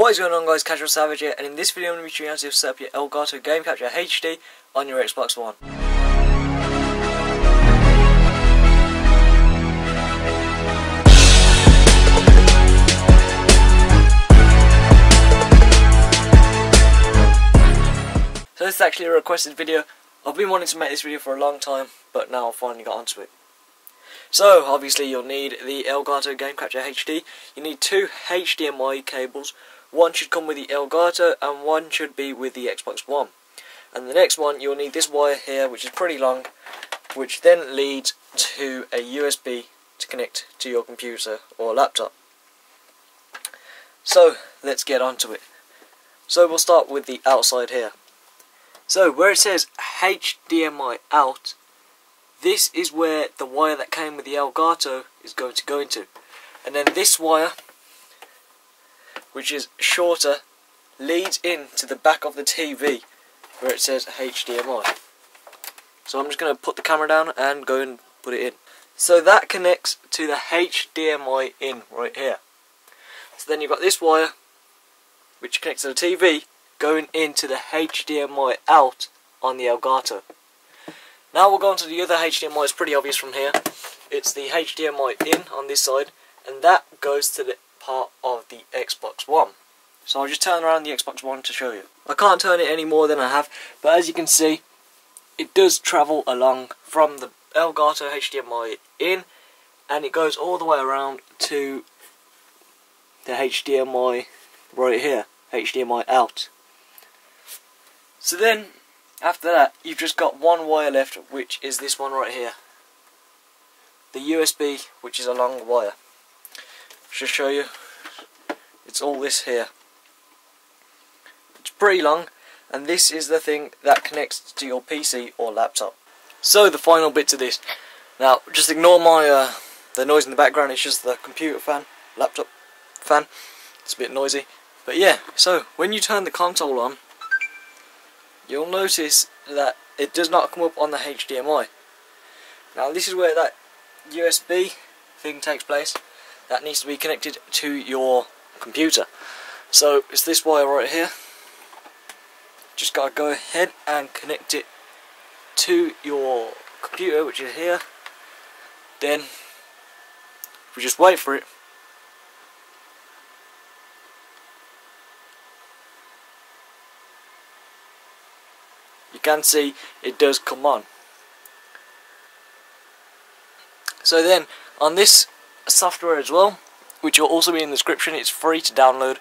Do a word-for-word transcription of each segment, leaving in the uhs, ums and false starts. What is going on, guys? Casual Savage here, and in this video I'm going to be showing you how to set up your Elgato Game Capture H D on your Xbox One. So this is actually a requested video. I've been wanting to make this video for a long time, but now I've finally got onto it. So obviously you'll need the Elgato Game Capture H D. You need two H D M I cables. One should come with the Elgato and one should be with the Xbox One. And the next one, you'll need this wire here, which is pretty long, which then leads to a U S B to connect to your computer or laptop. So let's get onto it. So we'll start with the outside here. So where it says H D M I out, this is where the wire that came with the Elgato is going to go into. And then this wire, which is shorter, leads into the back of the T V where it says H D M I. So I'm just going to put the camera down and go and put it in. So that connects to the H D M I in right here. So then you've got this wire, which connects to the T V, going into the H D M I out on the Elgato. Now we'll go on to the other H D M I. It's pretty obvious from here. It's the H D M I in on this side, and that goes to the part of the Xbox One. So I'll just turn around the Xbox One to show you. I can't turn it any more than I have, but as you can see, it does travel along from the Elgato H D M I in, and it goes all the way around to the H D M I right here, H D M I out. So then, after that, you've just got one wire left, which is this one right here. The U S B, which is a long wire. Just show you, it's all this here. It's pretty long, and this is the thing that connects to your P C or laptop. So the final bit to this. Now, just ignore my uh, the noise in the background. It's just the computer fan, laptop fan. It's a bit noisy, but yeah. So when you turn the console on, you'll notice that it does not come up on the H D M I. Now this is where that U S B thing takes place. That needs to be connected to your computer. So it's this wire right here. Just gotta go ahead and connect it to your computer, which is here. Then we just wait for it. You can see it does come on. So then on this software as well, which will also be in the description, it's free to download,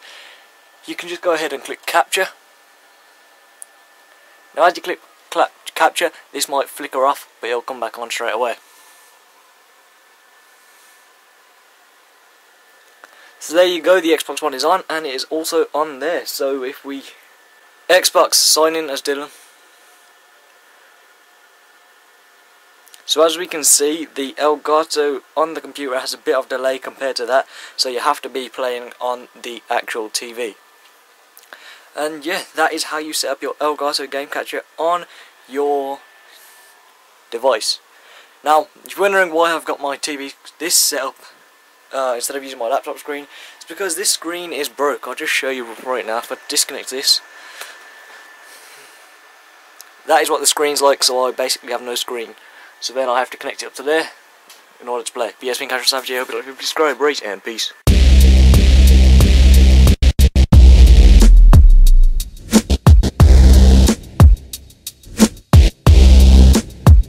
you can just go ahead and click capture. Now as you click capture, this might flicker off, but it'll come back on straight away. So there you go, the Xbox One is on, and it is also on there. So if we Xbox sign in as Dylan. So as we can see, the Elgato on the computer has a bit of delay compared to that, so you have to be playing on the actual T V. And yeah, that is how you set up your Elgato Game Capture on your device. Now, if you're wondering why I've got my T V this set up uh, instead of using my laptop screen, it's because this screen is broke. I'll just show you right now. If I disconnect this, that is what the screen's like, so I basically have no screen. So then I have to connect it up to there in order to play. But yeah, it's been Casual Savage. I hope you like to subscribe, rate, and peace.